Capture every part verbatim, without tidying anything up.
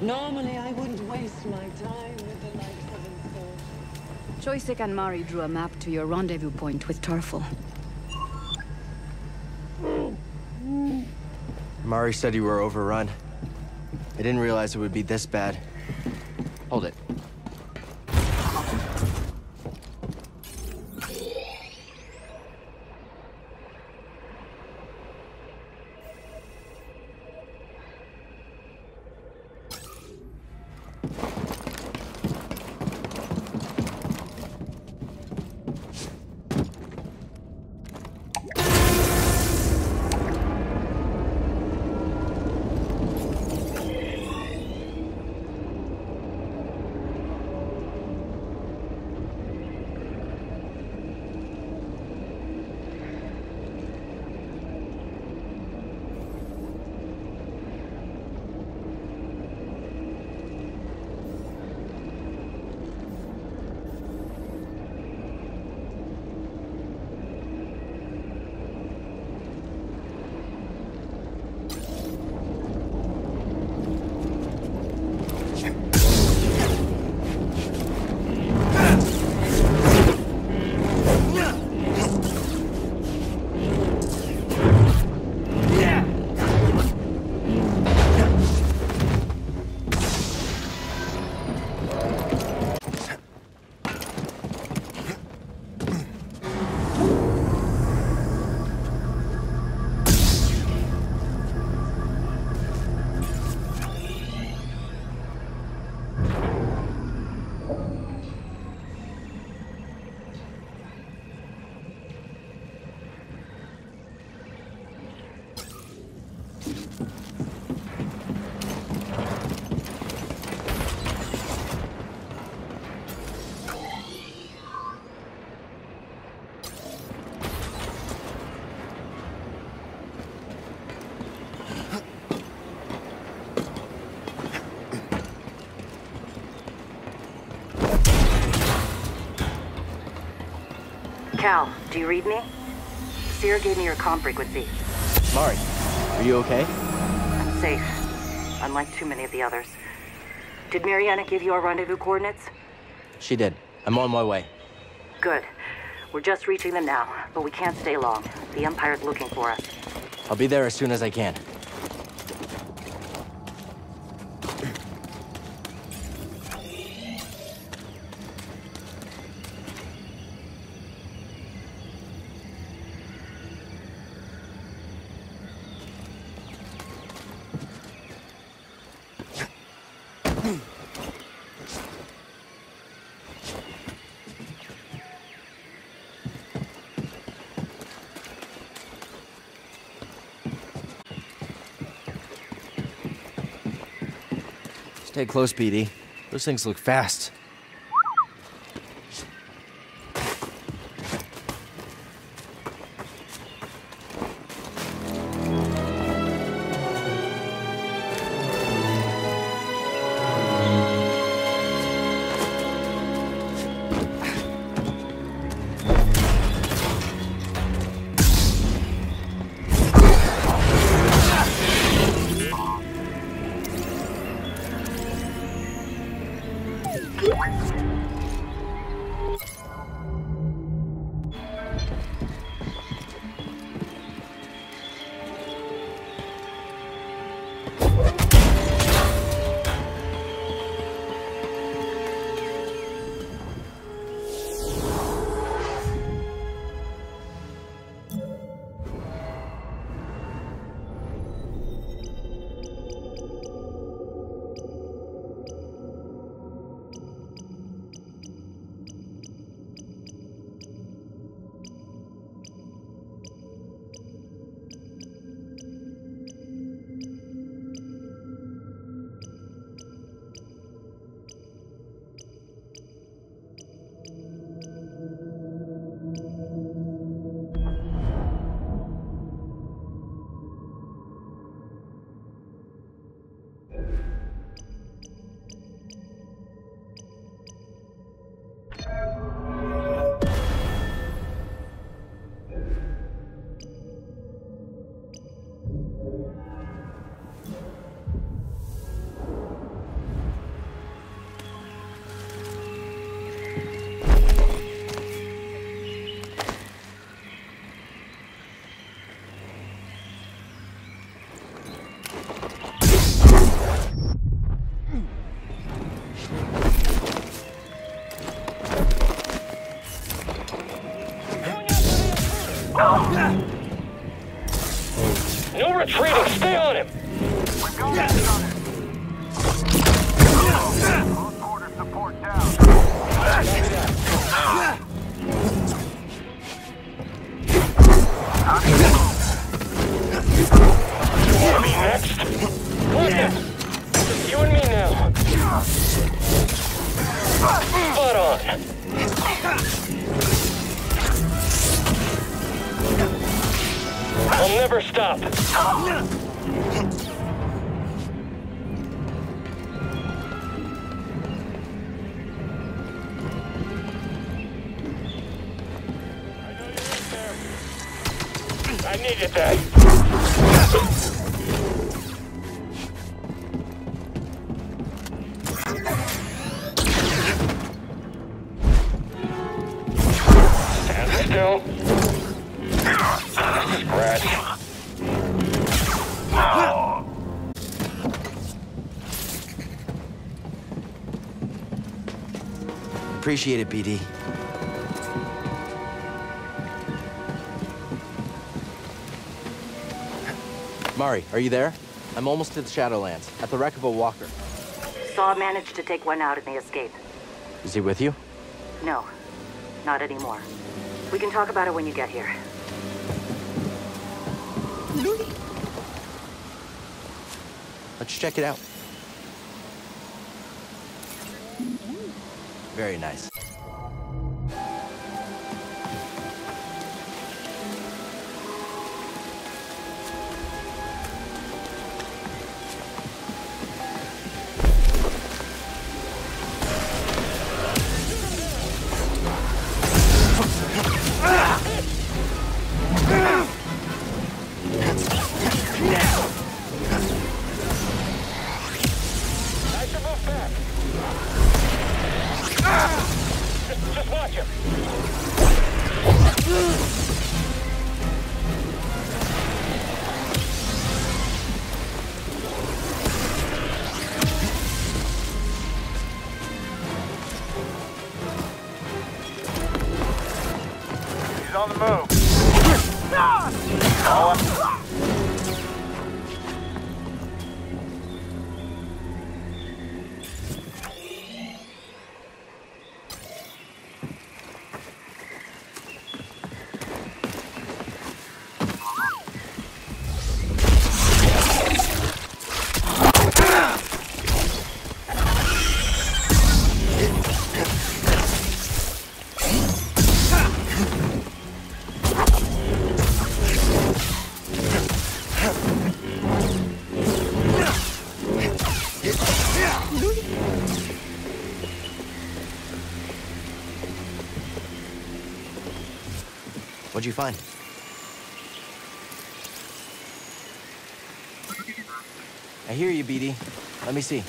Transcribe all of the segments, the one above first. Normally, I wouldn't waste my time with the likes of insurgents. Choyyssak and Mari drew a map to your rendezvous point with Tarfful. Mari said you were overrun. I didn't realize it would be this bad. Hold it. Cal, do you read me? Seer gave me your comm frequency. Mari, are you okay? I'm safe, unlike too many of the others. Did Mariana give you our rendezvous coordinates? She did. I'm on my way. Good. We're just reaching them now, but we can't stay long. The Empire's looking for us. I'll be there as soon as I can. Stay close, B D. Those things look fast. retreating. Stay on him. We've got this on him. Close quarter support down. Enemy next. What? You and me now. Spot on. I'll never stop. I needed that. Stand still. Scratch. Oh. Appreciate it, B D. Mari, are you there? I'm almost to the Shadowlands, at the wreck of a walker. Saw managed to take one out in the escape. Is he with you? No, not anymore. We can talk about it when you get here. Let's check it out. Very nice. On the move. What'd you find? I hear you, B D. Let me see.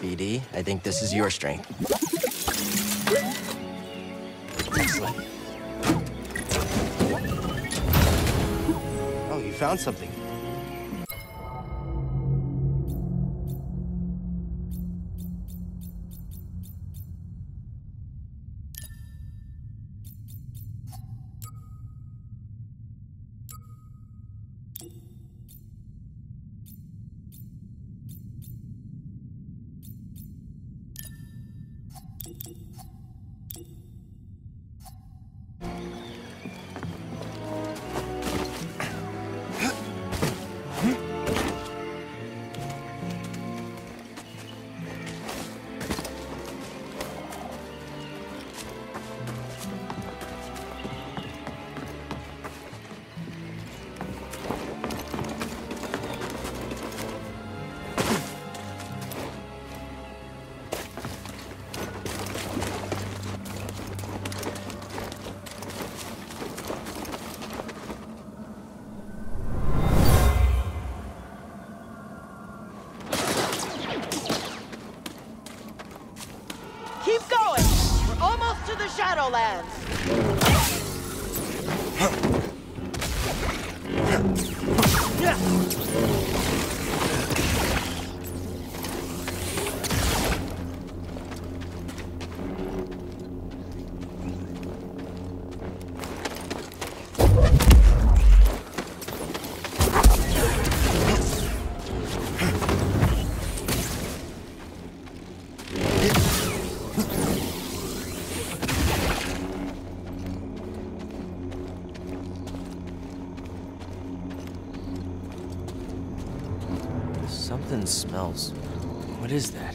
B D, I think this is your strength. Excellent. Oh, you found something. Shadowlands. Something smells. What is that?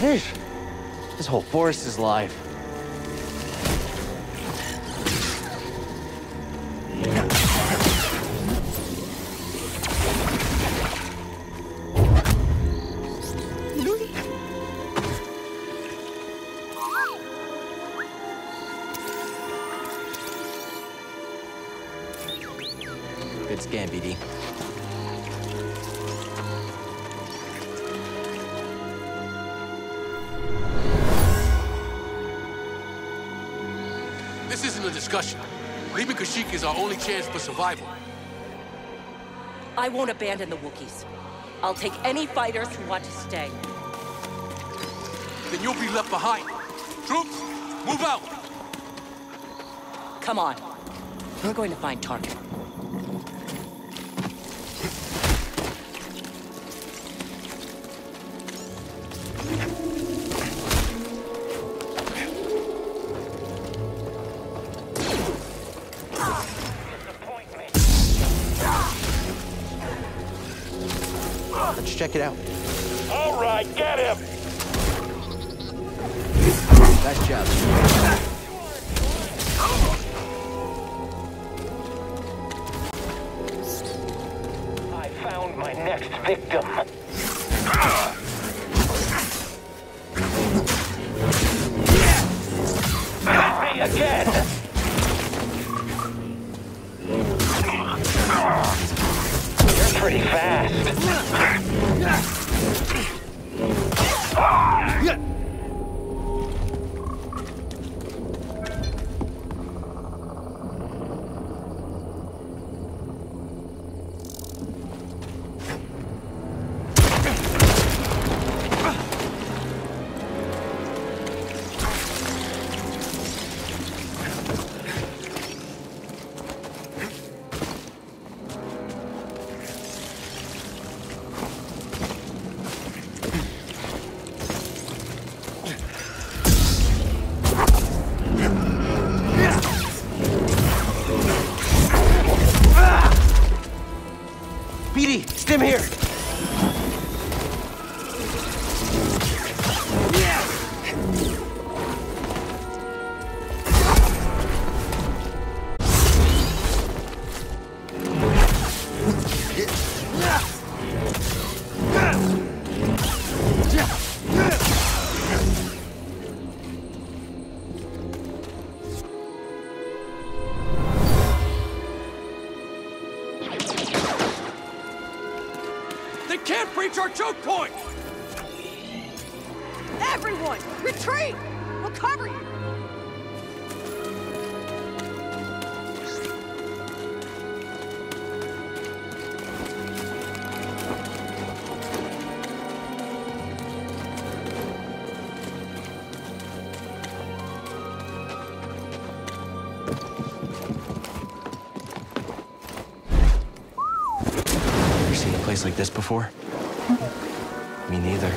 Hey, this whole forest is alive. B D. This isn't a discussion. Leaving Kashyyyk is our only chance for survival. I won't abandon the Wookiees. I'll take any fighters who want to stay. Then you'll be left behind. Troops, move out! Come on. We're going to find Tarkin. Let's check it out. All right, get him! Nice job. I found my next victim. Got me again! Pretty fast. Stim here! Can't breach our choke point! Everyone, retreat! We'll cover you! Ever seen a place like this before? Me neither.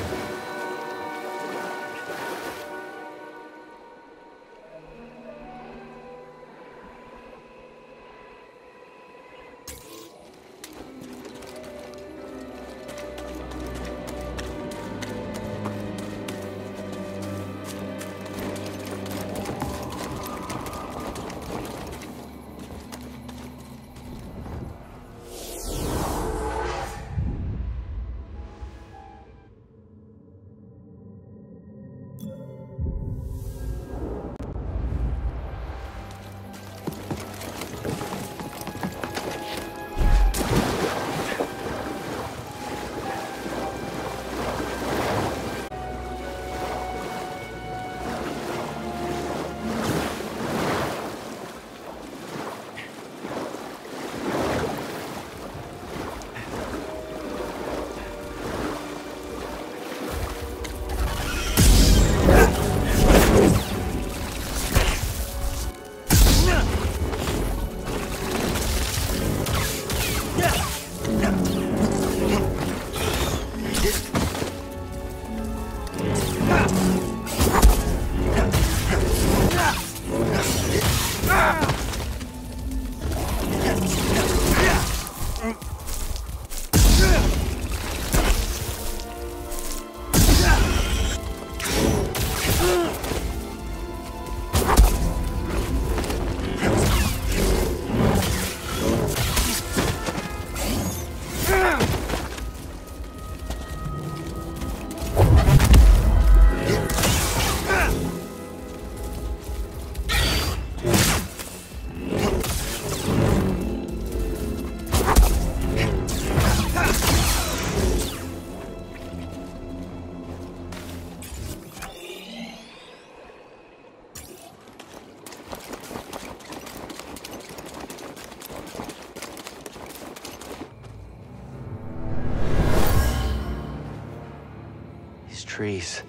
Trees.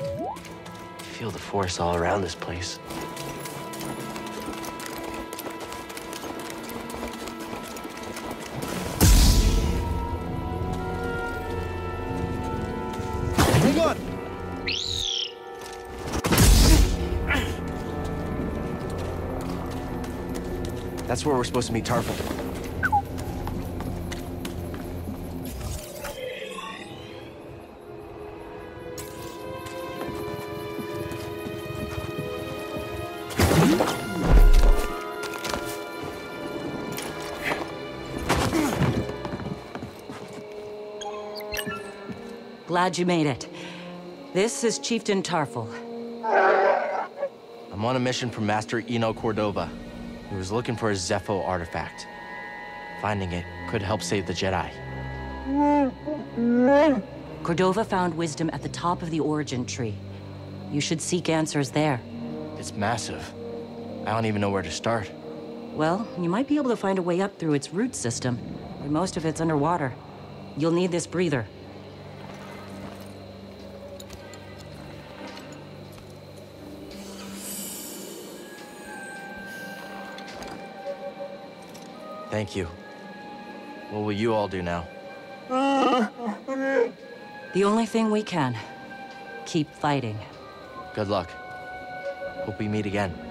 I feel the force all around this place. Hang on! That's where we're supposed to meet Tarfful. Glad you made it. This is Chieftain Tarfful. I'm on a mission from Master Eno Cordova. He was looking for a Zepho artifact. Finding it could help save the Jedi. Cordova found wisdom at the top of the origin tree. You should seek answers there. It's massive. I don't even know where to start. Well, you might be able to find a way up through its root system, but most of it's underwater. You'll need this breather. Thank you. What will you all do now? The only thing we can. Keep fighting. Good luck. Hope we meet again.